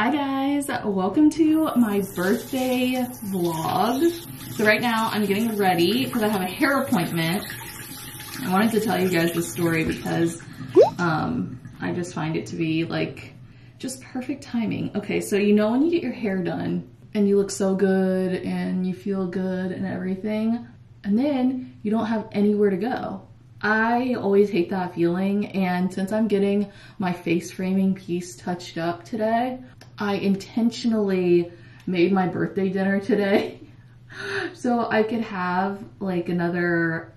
Hi guys, welcome to my birthday vlog. So right now I'm getting ready because I have a hair appointment. I wanted to tell you guys this story because I just find it to be like just perfect timing. Okay, so you know when you get your hair done and you look so good and you feel good and everything, and then you don't have anywhere to go. I always hate that feeling, and since I'm getting my face framing piece touched up today, I intentionally made my birthday dinner today so I could have like another,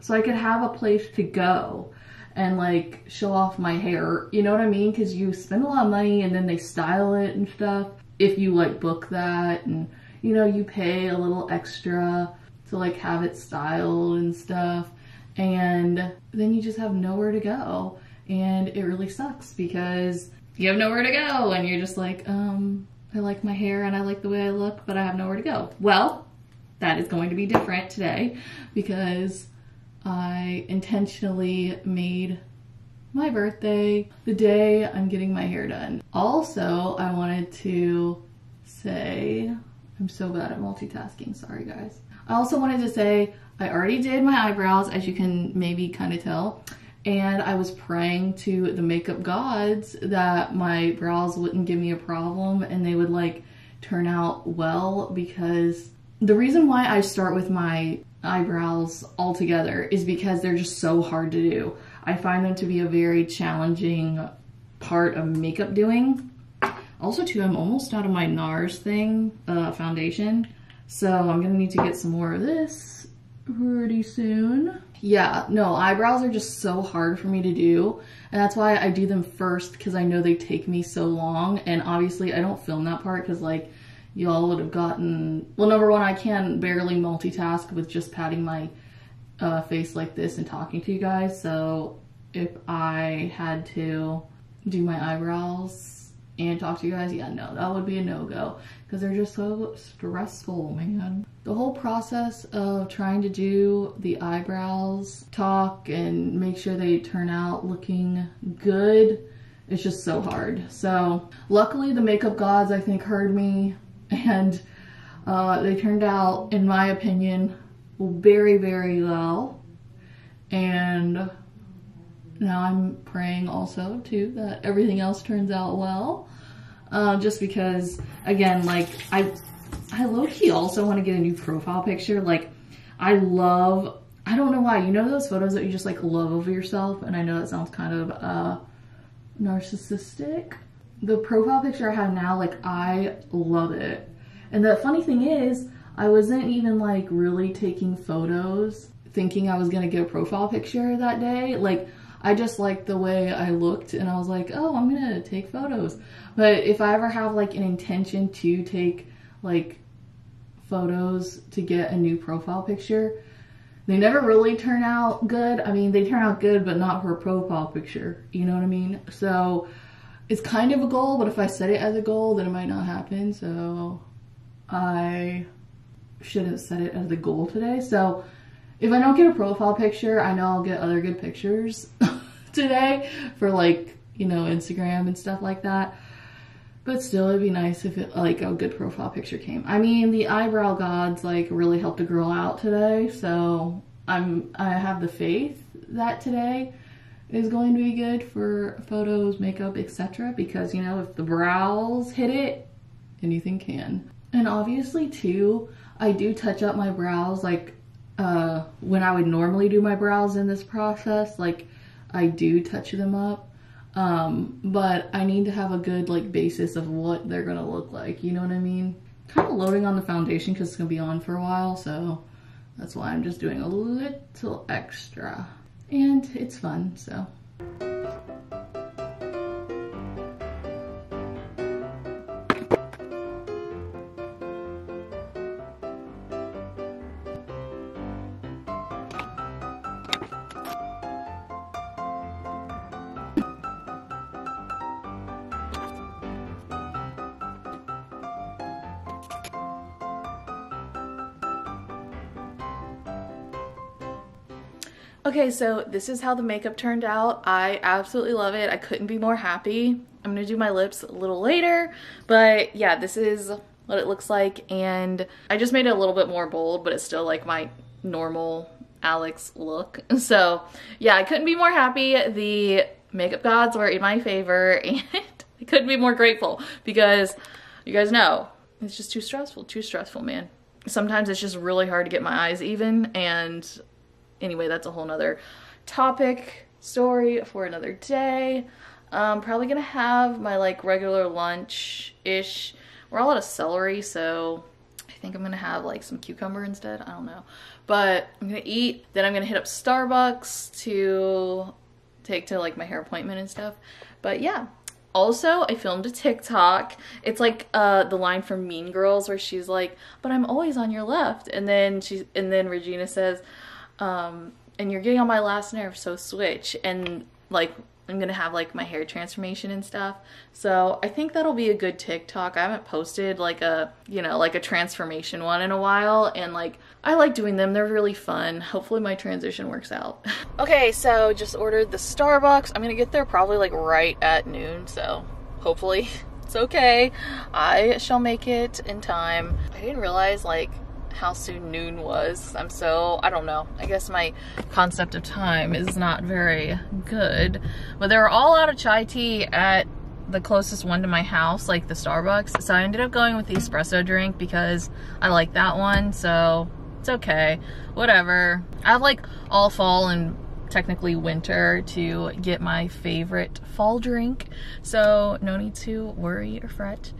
so I could have a place to go and like show off my hair, you know what I mean? Because you spend a lot of money and then they style it and stuff if you like book that, and you know, you pay a little extra to like have it styled and stuff. And then you just have nowhere to go, and it really sucks because you have nowhere to go and you're just like, I like my hair and I like the way I look, but I have nowhere to go. Well, that is going to be different today because I intentionally made my birthday the day I'm getting my hair done. Also, I wanted to say, I'm so bad at multitasking, sorry guys. I also wanted to say I already did my eyebrows, as you can maybe kind of tell, and I was praying to the makeup gods that my brows wouldn't give me a problem and they would like turn out well, because the reason why I start with my eyebrows all together is because they're just so hard to do. I find them to be a very challenging part of makeup doing. Also too, I'm almost out of my NARS thing, foundation. So I'm gonna need to get some more of this pretty soon. Yeah, no, eyebrows are just so hard for me to do, and that's why I do them first, because I know they take me so long, and obviously I don't film that part because like y'all would have gotten, well, number one, I can barely multitask with just patting my face like this and talking to you guys. So if I had to do my eyebrows and talk to you guys, yeah, no, that would be a no-go because they're just so stressful, man. The whole process of trying to do the eyebrows, talk, and make sure they turn out looking good, it's just so hard. So luckily the makeup gods, I think, heard me, and they turned out, in my opinion, very, very well. And now I'm praying also too that everything else turns out well, just because, again, like I low-key also want to get a new profile picture. Like I don't know why, you know those photos that you just like love over yourself? And I know that sounds kind of narcissistic. The profile picture I have now, like I love it. And the funny thing is, I wasn't even like really taking photos thinking I was gonna get a profile picture that day. Like I just liked the way I looked and I was like, oh, I'm gonna take photos. But if I ever have like an intention to take like photos to get a new profile picture, they never really turn out good. I mean, they turn out good, but not for a profile picture, you know what I mean? So it's kind of a goal, but if I set it as a goal, then it might not happen. So I shouldn't set it as a goal today. So if I don't get a profile picture, I know I'll get other good pictures today for like, you know, Instagram and stuff like that. But still, it'd be nice if it, like a good profile picture came. I mean, the eyebrow gods like really helped a girl out today. So I have the faith that today is going to be good for photos, makeup, etc. Because, you know, if the brows hit it, anything can. And obviously too, I do touch up my brows like when I would normally do my brows in this process, like I do touch them up, but I need to have a good like basis of what they're gonna look like, you know what I mean? Kind of loading on the foundation because it's gonna be on for a while, so that's why I'm just doing a little extra, and it's fun, so. Okay, so this is how the makeup turned out. I absolutely love it. I couldn't be more happy. I'm gonna do my lips a little later, but yeah, this is what it looks like, and I just made it a little bit more bold, but it's still like my normal Alex look. So yeah, I couldn't be more happy. The makeup gods were in my favor, and I couldn't be more grateful, because you guys know it's just too stressful, man. Sometimes it's just really hard to get my eyes even, and anyway, that's a whole nother topic story for another day. I'm probably gonna have my like regular lunch-ish. We're all out of celery, so I think I'm gonna have like some cucumber instead, I don't know. But I'm gonna eat, then I'm gonna hit up Starbucks to take to like my hair appointment and stuff. But yeah, also I filmed a TikTok. It's like the line from Mean Girls where she's like, "But I'm always on your left," and then Regina says, "And you're getting on my last nerve, so switch." And like, I'm gonna have like my hair transformation and stuff. So I think that'll be a good TikTok. I haven't posted like a, you know, like a transformation one in a while, and like, I like doing them. They're really fun. Hopefully my transition works out. Okay, so just ordered the Starbucks. I'm gonna get there probably like right at noon, so hopefully it's okay. I shall make it in time. I didn't realize like how soon noon was. I don't know. I guess my concept of time is not very good. But they were all out of chai tea at the closest one to my house, like the Starbucks. So I ended up going with the espresso drink because I like that one. So it's okay, whatever. I have like all fall and technically winter to get my favorite fall drink. So no need to worry or fret.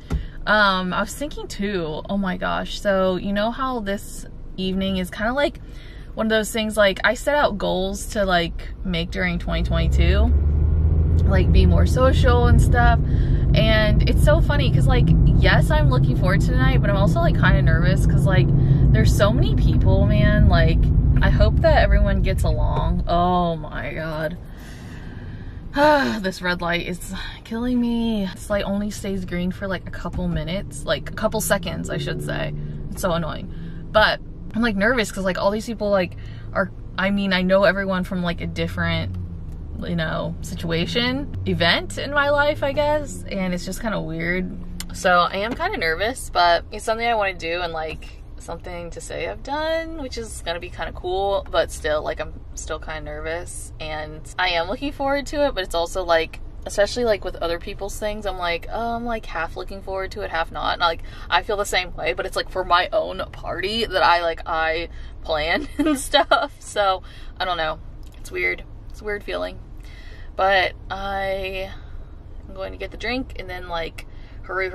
I was thinking too, oh my gosh, so you know how this evening is kind of like one of those things, like I set out goals to like make during 2022, like be more social and stuff, and it's so funny because like, yes, I'm looking forward to tonight, but I'm also like kind of nervous because like there's so many people, man. Like, I hope that everyone gets along. Oh my god. This red light is killing me. This light only stays green for like a couple minutes, like a couple seconds, I should say. It's so annoying. But I'm like nervous because like all these people like are, I mean, I know everyone from like a different, you know, situation, event in my life, I guess. And it's just kind of weird. So I am kind of nervous, but it's something I want to do and like something to say I've done, which is gonna be kind of cool, but still like I'm still kind of nervous, and I am looking forward to it, but it's also like, especially like with other people's things, I'm like, oh, I'm like half looking forward to it, half not, and like I feel the same way, but it's like for my own party that I plan and stuff, so I don't know, it's weird, it's a weird feeling. But I am going to get the drink and then like hurry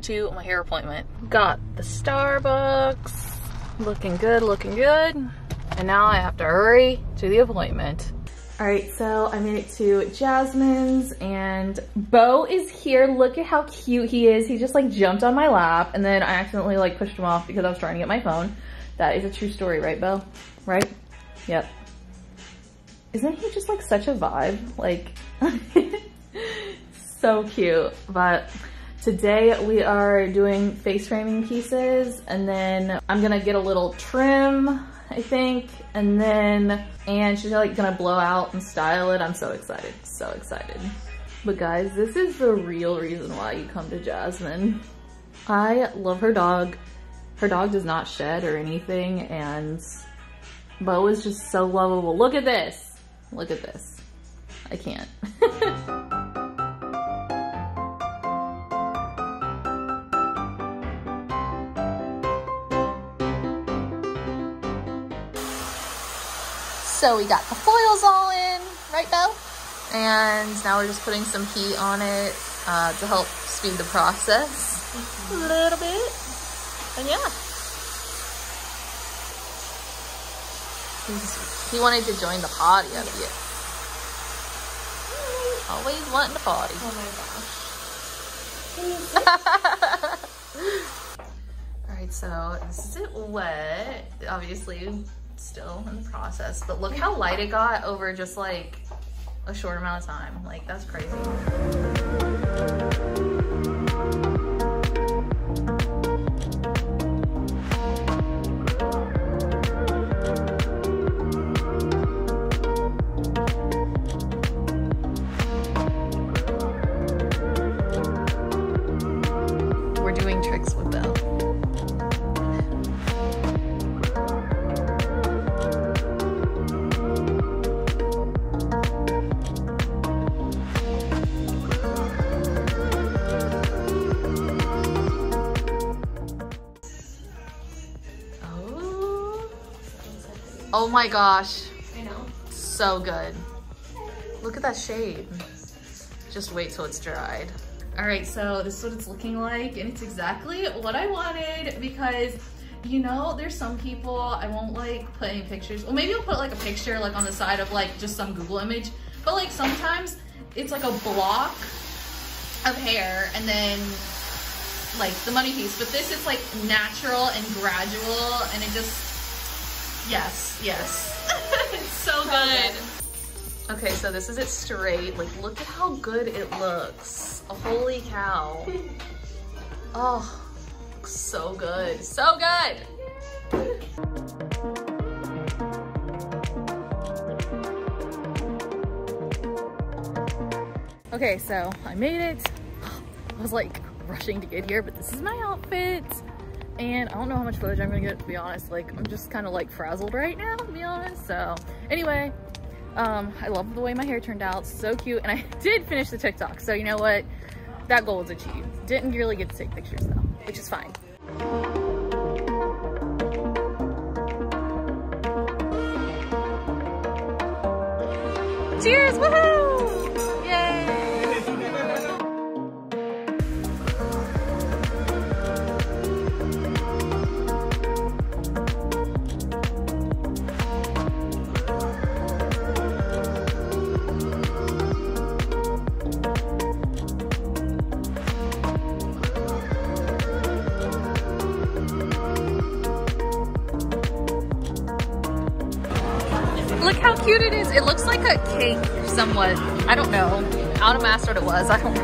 to my hair appointment. Got the Starbucks, looking good, and now I have to hurry to the appointment. All right, so I made it to Jasmine's, and Beau is here. Look at how cute he is. He just like jumped on my lap, and then I accidentally like pushed him off because I was trying to get my phone. That is a true story, right, Beau? Right? Yep. Isn't he just like such a vibe? Like, so cute. But today we are doing face framing pieces, and then I'm gonna get a little trim, I think, and she's like gonna blow out and style it. I'm so excited. But guys, this is the real reason why you come to Jasmine. I love her dog. Her dog does not shed or anything, and Beau is just so lovable. Look at this. Look at this. I can't. So we got the foils all in, right, Beau? And now we're just putting some heat on it to help speed the process a little bit. And yeah. He wanted to join the potty up here. Yeah. Always wanting to potty. Oh my gosh. Alright, so this is it wet, obviously. Still in the process, but look how light it got over just like a short amount of time. Like, that's crazy. we're doing tricks with Beau. Oh my gosh. I know. So good. Look at that shade. Just wait till it's dried. All right, so this is what it's looking like, and it's exactly what I wanted because, you know, there's some people, I won't like put any pictures. Well, maybe I'll put like a picture like on the side of like just some Google image, but like sometimes it's like a block of hair and then like the money piece. But this is like natural and gradual, and it just, yes, yes. It's so good. Okay, so this is it straight. Like, look at how good it looks. Oh, holy cow. Oh, looks so good. So good. Okay, so I made it. I was like rushing to get here, but this is my outfit. And I don't know how much footage I'm gonna get, to be honest. Like, I'm just kind of like frazzled right now, to be honest. So anyway, I love the way my hair turned out. So cute. And I did finish the TikTok, so you know what, that goal was achieved. Didn't really get to take pictures though, which is fine. Cheers, woohoo! Look how cute it is. It looks like a cake somewhat. I don't know. I don't master what it was. I don't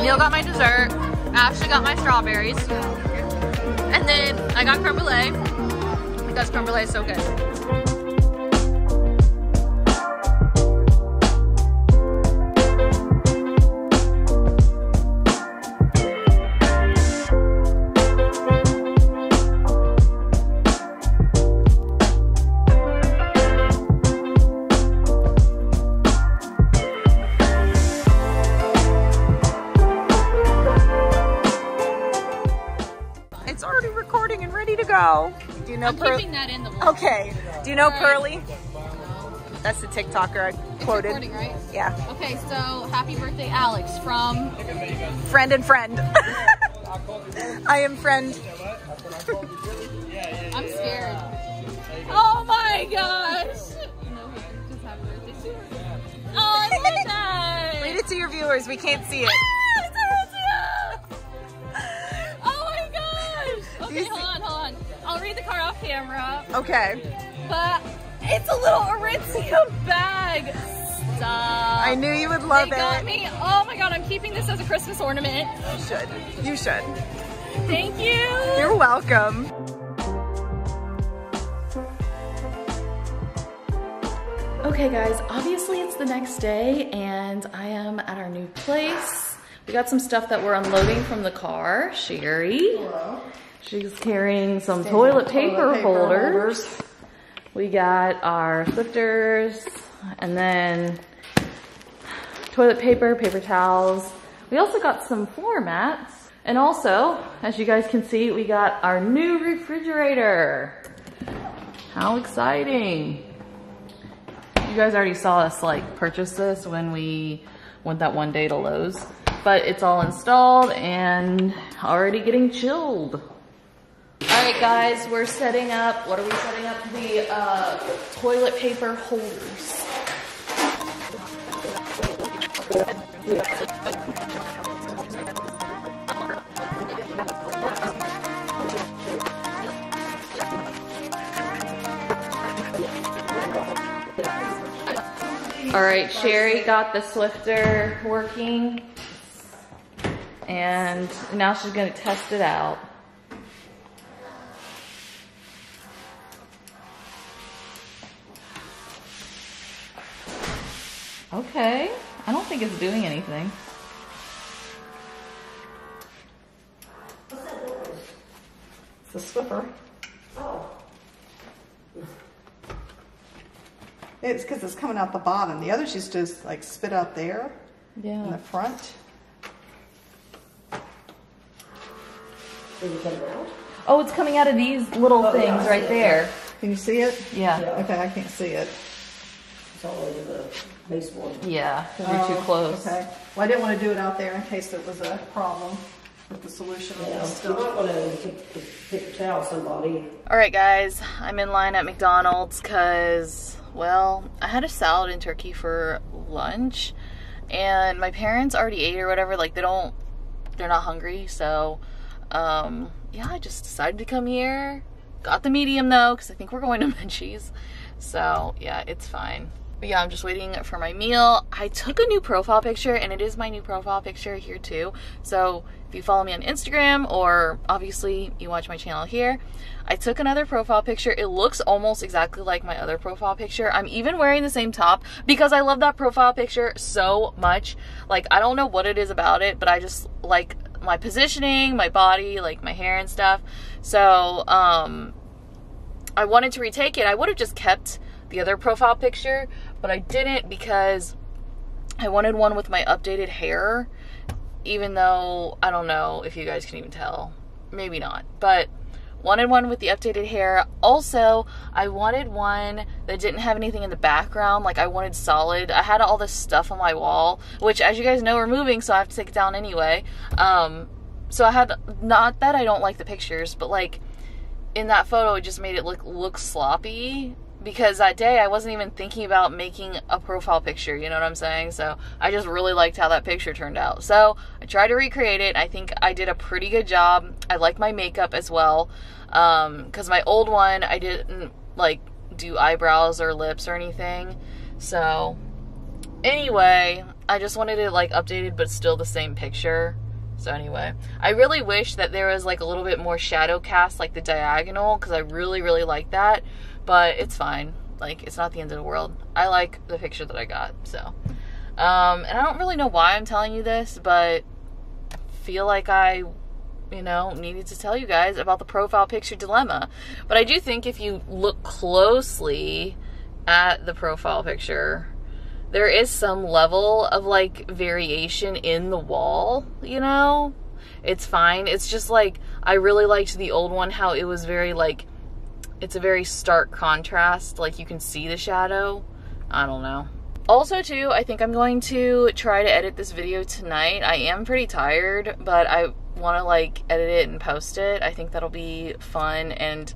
know. Neil got my dessert. Ashley got my strawberries. And then I got creme brulee because creme brulee is so good. Do you know Pearly? Okay. Do you know Pearly? That's the TikToker I quoted. It's recording, right? Yeah. Okay, so happy birthday, Alex, from Friend and Friend. I am friend. I'm scared. Oh my gosh! You know, just happy birthday soon. Oh, I love that. Read it to your viewers. We can't see it. Okay, hold on. I'll read the card off camera. Okay. But it's a little Aritzia bag. Stop. I knew you would love it. They got me. Oh my god, I'm keeping this as a Christmas ornament. You should. You should. Thank you. You're welcome. Okay guys, obviously it's the next day and I am at our new place. We got some stuff that we're unloading from the car. Sherry. Hello. She's carrying some toilet paper holders. We got our lifters, and then toilet paper, paper towels. We also got some floor mats. And also, as you guys can see, we got our new refrigerator. How exciting. You guys already saw us like purchase this when we went that one day to Lowe's. But it's all installed and already getting chilled. All right guys, we're setting up, what are we setting up? The toilet paper holders. All right, Sherry got the Swiffer working and now she's gonna test it out. Okay. I don't think it's doing anything. What's that noise? It's a Swiffer. Oh. It's because it's coming out the bottom. The others used to like spit out there. Yeah. In the front. Is it coming out? Oh, it's coming out of these little things right there. Can you see it? Yeah. Okay, I can't see it. It's all over the baseboard. Yeah, because you're too close. Okay. Well, I didn't want to do it out there in case it was a problem with the solution. Yeah, I'm not going to tell somebody. All right, guys, I'm in line at McDonald's because, well, I had a salad and turkey for lunch, and my parents already ate or whatever. Like, they're not hungry, so... yeah, I just decided to come here. Got the medium though, because I think we're going to Menchie's. So yeah, it's fine. But yeah, I'm just waiting for my meal. I took a new profile picture, and it is my new profile picture here too. So if you follow me on Instagram, or obviously you watch my channel here, I took another profile picture. It looks almost exactly like my other profile picture. I'm even wearing the same top because I love that profile picture so much. Like, I don't know what it is about it, but I just like my positioning, my body, like my hair and stuff. So I wanted to retake it. I would have just kept the other profile picture, but I didn't because I wanted one with my updated hair, even though I don't know if you guys can even tell, maybe not, but wanted one with the updated hair. Also, I wanted one that didn't have anything in the background. Like, I wanted solid. I had all this stuff on my wall, which, as you guys know, we're moving, so I have to take it down anyway. So I had, not that I don't like the pictures, but like in that photo, it just made it look sloppy because that day I wasn't even thinking about making a profile picture. You know what I'm saying? So I just really liked how that picture turned out. So I tried to recreate it. I think I did a pretty good job. I like my makeup as well. Cause my old one, I didn't like do eyebrows or lips or anything. So anyway, I just wanted it like updated, but still the same picture. So anyway, I really wish that there was like a little bit more shadow cast, like the diagonal, cause I really, really like that, but it's fine. Like, it's not the end of the world. I like the picture that I got. So, and I don't really know why I'm telling you this, but feel like I, you know, needed to tell you guys about the profile picture dilemma. But I do think if you look closely at the profile picture, there is some level of like variation in the wall, you know? It's fine. It's just like, I really liked the old one, how it was very like, it's a very stark contrast. Like, you can see the shadow. I don't know. Also too, I think I'm going to try to edit this video tonight. I am pretty tired, but I want to like edit it and post it. I think that'll be fun, and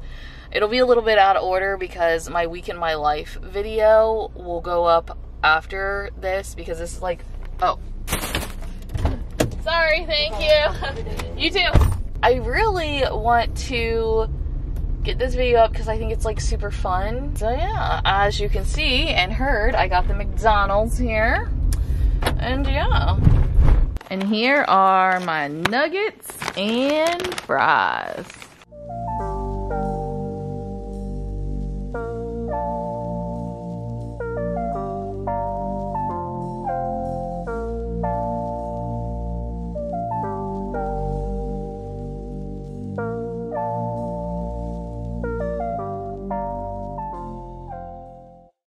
it'll be a little bit out of order because my week in my life video will go up after this, because this is like, oh, sorry, thank you. You too. I really want to get this video up because I think it's like super fun. So yeah, as you can see and heard, I got the McDonald's here, and yeah. And here are my nuggets and fries.